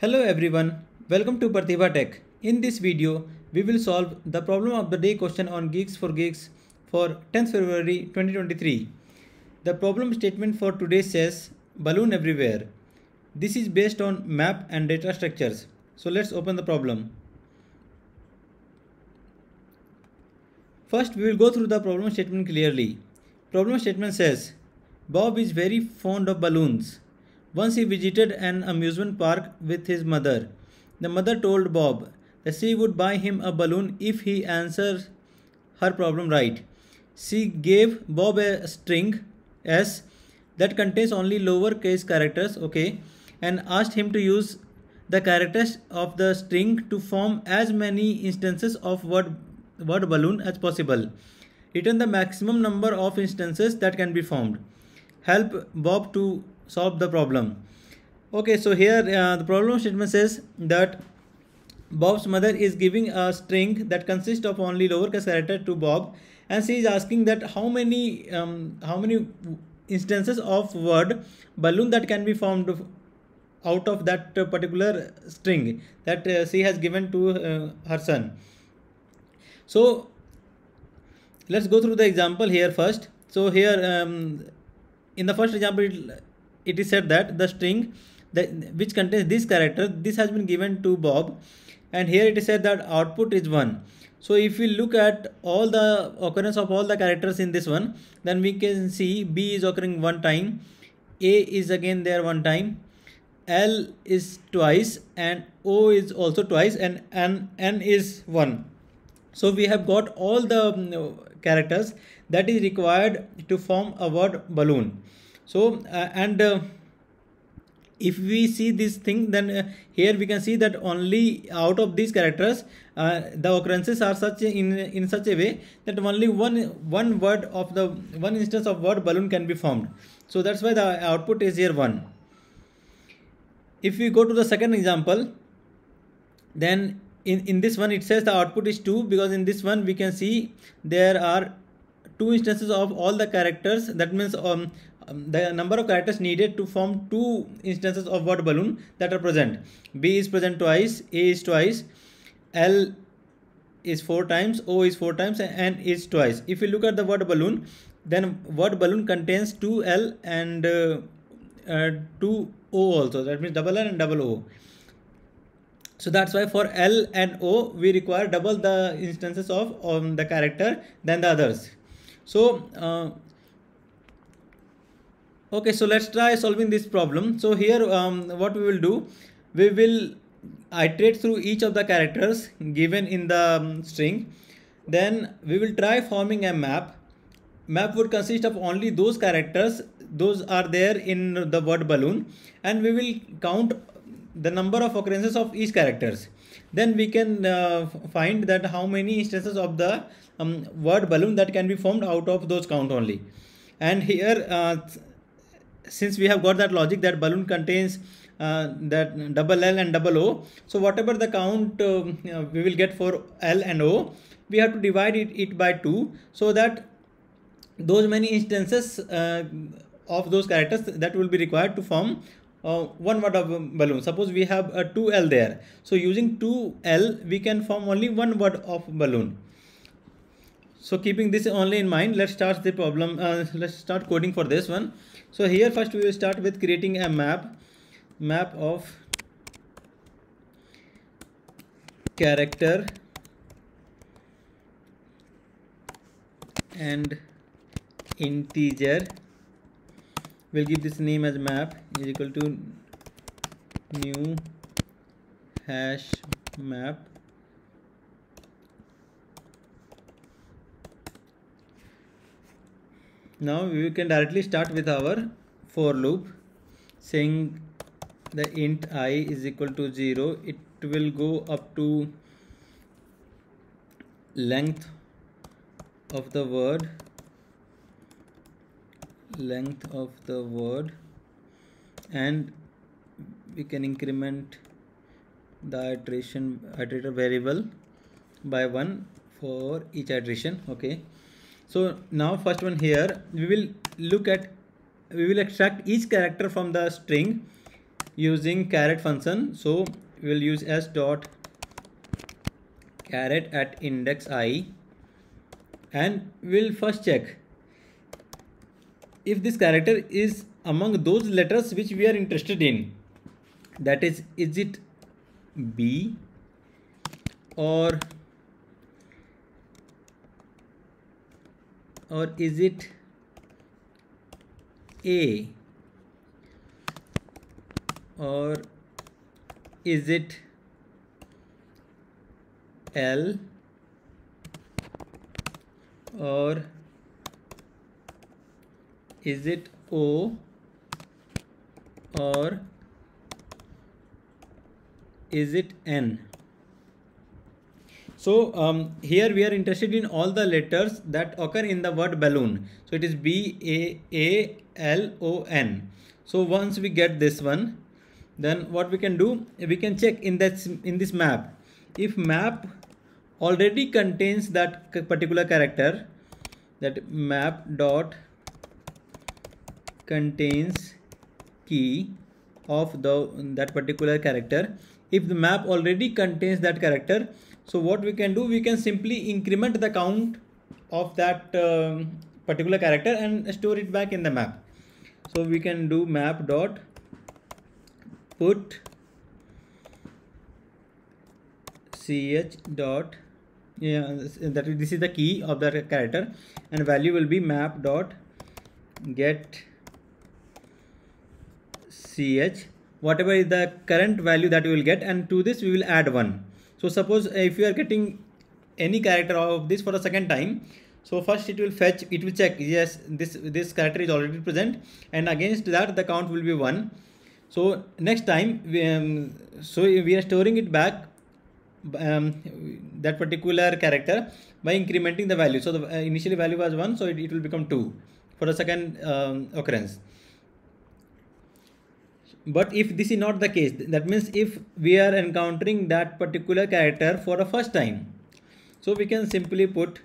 Hello everyone, welcome to Pratibha Tech. In this video, we will solve the problem of the day question on GeeksForGeeks for 10th February 2023. The problem statement for today says balloon everywhere. This is based on map and data structures. So let's open the problem. First, we will go through the problem statement clearly. Problem statement says Bob is very fond of balloons. Once he visited an amusement park with his mother. The mother told Bob that she would buy him a balloon if he answers her problem right. She gave Bob a string S that contains only lowercase characters, and asked him to use the characters of the string to form as many instances of word balloon as possible. Return the maximum number of instances that can be formed. Help Bob to solve the problem. So here the problem statement says that Bob's mother is giving a string that consists of only lowercase character to Bob, and she is asking that how many instances of word balloon that can be formed out of that particular string that she has given to her son. So let's go through the example here first. So here in the first example it is said that the string which contains this character, this has been given to Bob, and here it is said that output is 1. So if we look at all the occurrence of all the characters in this one, then we can see B is occurring 1 time, A is again there 1 time, L is twice, and O is also twice, and N is 1. So we have got all the characters that is required to form a word balloon. So if we see this thing, then here we can see that only out of these characters the occurrences are such in such a way that only one word of the one instance of word balloon can be formed. So that's why the output is here 1. If we go to the second example, then in this one it says the output is 2, because in this one we can see there are 2 instances of all the characters. That means the number of characters needed to form 2 instances of word balloon that are present. B is present twice, A is twice, L is 4 times, O is 4 times, and N is twice. If you look at the word balloon, then word balloon contains 2L and 2O also. That means double L and double O. So that's why for L and O we require double the instances of the character than the others. So so let's try solving this problem. So here what we will do, we will iterate through each of the characters given in the string. Then we will try forming a map. Map would consist of only those characters, those are there in the word balloon, and we will count the number of occurrences of each characters. Then we can find that how many instances of the word balloon that can be formed out of those count only. And here since we have got that logic that balloon contains that double L and double O, so whatever the count we will get for L and O, we have to divide it by 2, so that those many instances of those characters that will be required to form one word of balloon. Suppose we have a 2L there, so using 2L we can form only one word of balloon. So keeping this only in mind, let's start the problem. Let's start coding for this one. So here first we will start with creating a map of character and integer. We'll give this name as map is equal to new hash map. Now we can directly start with our for loop, saying the int I is equal to 0. It will go up to length of the word, and we can increment the iterator variable by 1 for each iteration. So now first one here, we will extract each character from the string using caret function. So we will use s dot caret at index I, and we'll first check if this character is among those letters which we are interested in. That is it B or is it A or is it L or is it O or is it N? So here we are interested in all the letters that occur in the word balloon. So it is B A L O N. So once we get this one, then what we can do, we can check in this map if map already contains that particular character, that map dot contains key of that particular character. If the map already contains that character, so what we can do, we can simply increment the count of that particular character and store it back in the map. So we can do map dot put ch dot, that this is the key of the character, and value will be map dot get ch, whatever is the current value that we will get, and to this we will add 1. So suppose if you are getting any character of this for a second time, so first it will check, yes, this character is already present, and against that the count will be 1. So next time we are storing it back, that particular character, by incrementing the value. So the initially value was 1, so it will become 2 for a second occurrence. But if this is not the case, that means if we are encountering that particular character for the first time, so we can simply put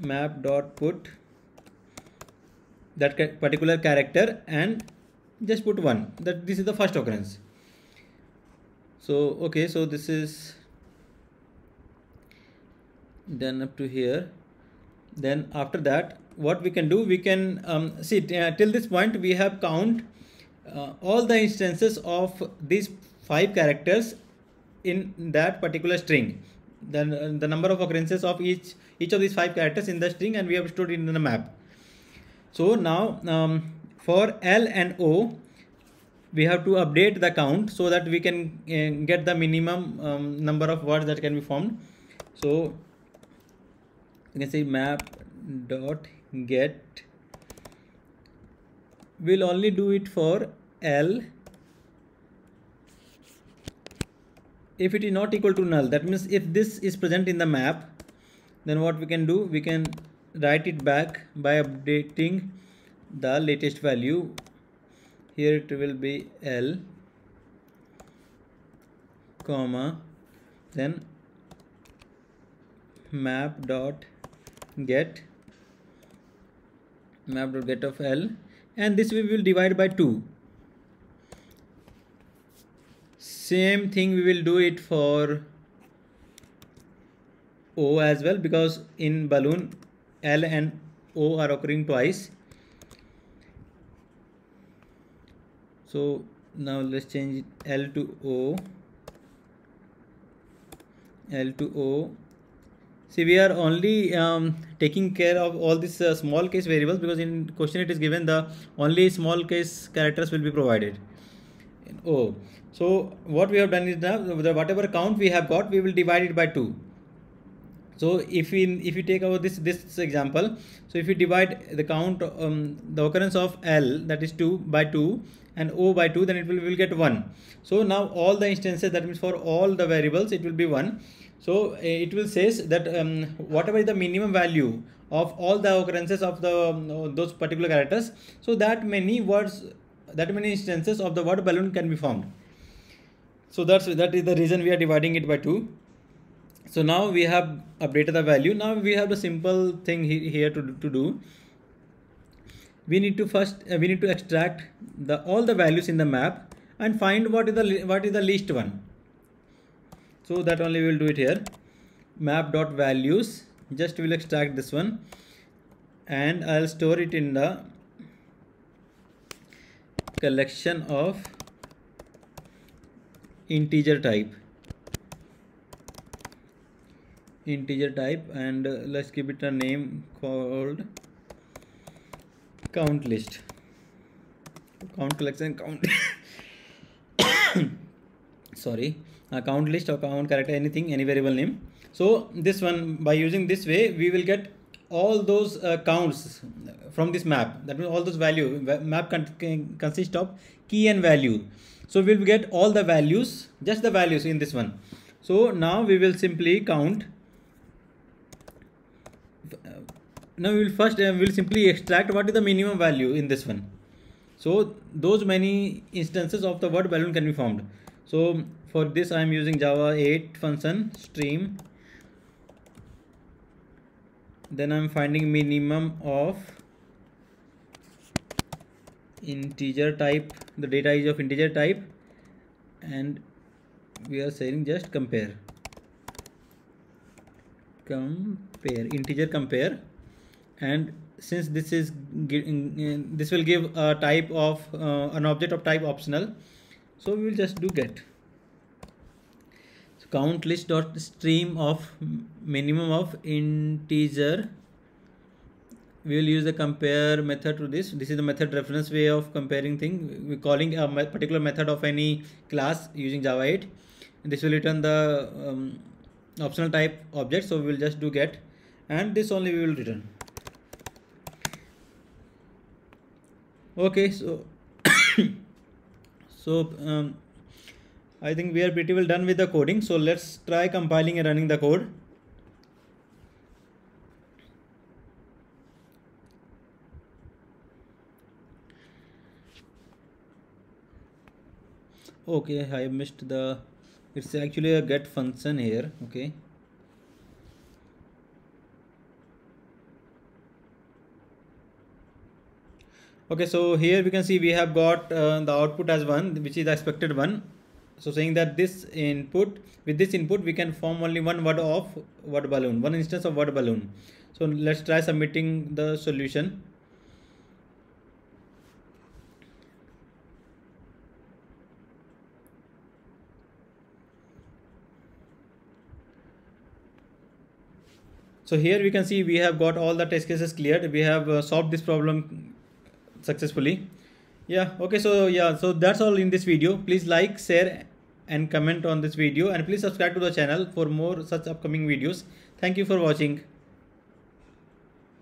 map dot put that particular character and just put 1, that this is the first occurrence. So okay, so this is done up to here. Then after that, what we can do, we can see till this point we have count all the instances of these 5 characters in that particular string, then the number of occurrences of each of these 5 characters in the string, and we have stored it in the map. So now for L and O we have to update the count so that we can get the minimum number of words that can be formed. So you can say map dot get, we'll only do it for L. If it is not equal to null, that means if this is present in the map, then what we can do, we can write it back by updating the latest value. Here it will be L comma, then map dot get, map dot get of L, and this we will divide by 2. Same thing we will do it for O as well, because in balloon L and O are occurring twice. So now let's change L to O, L to O. See, we are only taking care of all these small case variables, because in question it is given the only small case characters will be provided. Oh, so what we have done is now, whatever count we have got, we will divide it by 2. So if we take over this example, so if you divide the count, the occurrence of L, that is 2 by 2, and O by 2, then we will get 1. So now all the instances, that means for all the variables, it will be 1. So it will says that whatever is the minimum value of all the occurrences of those particular characters, so that many words, that many instances of the word balloon can be formed. So that is the reason we are dividing it by 2. So now we have updated the value. Now we have the simple thing here to do. We need to extract all the values in the map and find what is the least one. So that only we will do it here. Map.values, just will extract this one, and I'll store it in the collection of integer type, and let's give it a name called count list, count collection, count sorry, count list or count character, anything, any variable name. So this one, by using this way, we will get all those counts from this map. That means all those value map consists of key and value. So we will get all the values, just the values in this one. So now we will simply count. Now we will first simply extract what is the minimum value in this one. So those many instances of the word balloon can be formed. So for this I am using Java 8 function stream. Then I am finding minimum of integer type. The data is of integer type, and we are saying just compare integer compare, and since this will give a type of an object of type optional, so we will just do get. So count list dot stream of minimum of integer, we will use the compare method to this. This is the method reference way of comparing thing. We're calling a particular method of any class using Java 8. This will return the optional type object, so we will just do get, and this only we will return. Okay, so I think we are pretty well done with the coding. So let's try compiling and running the code. Okay, I missed the, it's actually a get function here. Okay. Okay, so here we can see we have got the output as 1, which is the expected one. So saying that this input, with this input we can form only one word of word balloon, one instance of word balloon. So let's try submitting the solution. So here we can see we have got all the test cases cleared. We have solved this problem successfully. Yeah, okay, so yeah, so that's all in this video. Please like, share and comment on this video, and please subscribe to the channel for more such upcoming videos. Thank you for watching.